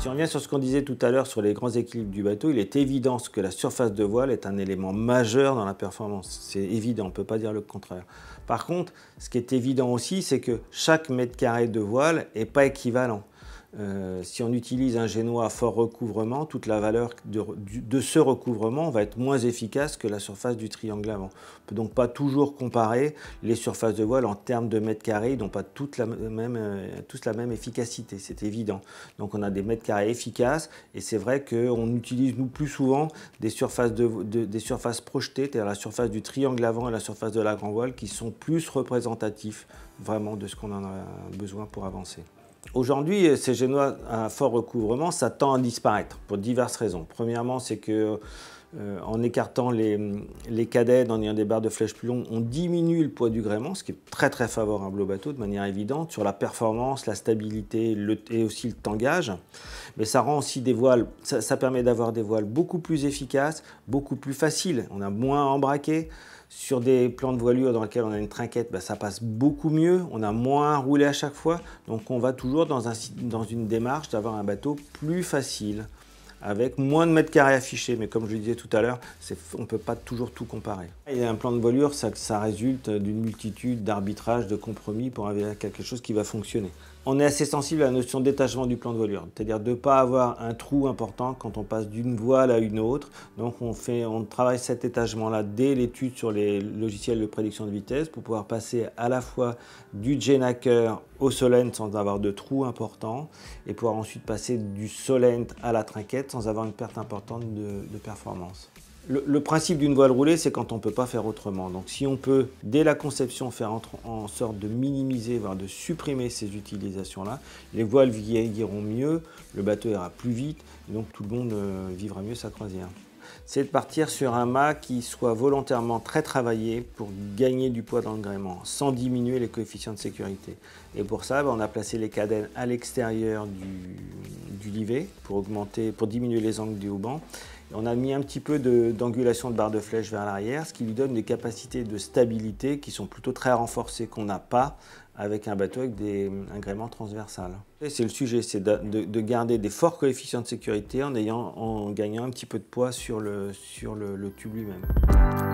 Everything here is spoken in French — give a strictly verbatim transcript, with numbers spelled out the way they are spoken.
Si on revient sur ce qu'on disait tout à l'heure sur les grands équilibres du bateau, il est évident que la surface de voile est un élément majeur dans la performance. C'est évident, on ne peut pas dire le contraire. Par contre, ce qui est évident aussi, c'est que chaque mètre carré de voile n'est pas équivalent. Euh, si on utilise un génois à fort recouvrement, toute la valeur de, de ce recouvrement va être moins efficace que la surface du triangle avant. On ne peut donc pas toujours comparer les surfaces de voile en termes de mètres carrés, ils n'ont pas toutes la même, euh, tous la même efficacité, c'est évident. Donc on a des mètres carrés efficaces et c'est vrai qu'on utilise nous plus souvent des surfaces, de, de, des surfaces projetées, c'est-à-dire la surface du triangle avant et la surface de la grand voile qui sont plus représentatifs vraiment de ce qu'on en a besoin pour avancer. Aujourd'hui, ces génois à fort recouvrement, ça tend à disparaître pour diverses raisons. Premièrement, c'est que euh, en écartant les, les cadets, en ayant des barres de flèche plus longues, on diminue le poids du gréement, ce qui est très très favorable au bateau de manière évidente sur la performance, la stabilité le, et aussi le tangage. Mais ça rend aussi des voiles, ça, ça permet d'avoir des voiles beaucoup plus efficaces, beaucoup plus faciles. On a moins à embraquer. Sur des plans de voilure dans lesquels on a une trinquette, ben ça passe beaucoup mieux, on a moins à rouler à chaque fois, donc on va toujours dans, un, dans une démarche d'avoir un bateau plus facile, avec moins de mètres carrés affichés, mais comme je le disais tout à l'heure, on ne peut pas toujours tout comparer. Et un plan de voilure, ça, ça résulte d'une multitude d'arbitrages, de compromis pour arriver à quelque chose qui va fonctionner. On est assez sensible à la notion de détachement du plan de voilure, c'est-à-dire de ne pas avoir un trou important quand on passe d'une voile à une autre. Donc on, fait, on travaille cet détachement-là dès l'étude sur les logiciels de prédiction de vitesse pour pouvoir passer à la fois du Jenaker au Solent sans avoir de trou important et pouvoir ensuite passer du Solent à la trinquette sans avoir une perte importante de, de performance. Le, le principe d'une voile roulée, c'est quand on ne peut pas faire autrement. Donc si on peut, dès la conception, faire en, en sorte de minimiser, voire de supprimer ces utilisations-là, les voiles vieilliront mieux, le bateau ira plus vite, et donc tout le monde euh, vivra mieux sa croisière. C'est de partir sur un mât qui soit volontairement très travaillé pour gagner du poids dans le gréement, sans diminuer les coefficients de sécurité. Et pour ça, on a placé les cadènes à l'extérieur du, du livet pour augmenter, pour diminuer les angles du hauban. On a mis un petit peu d'angulation de, de barre de flèche vers l'arrière, ce qui lui donne des capacités de stabilité qui sont plutôt très renforcées, qu'on n'a pas avec un bateau avec des, un gréement transversal. C'est le sujet, c'est de, de, de garder des forts coefficients de sécurité en, ayant, en gagnant un petit peu de poids sur le, sur le, le tube lui-même.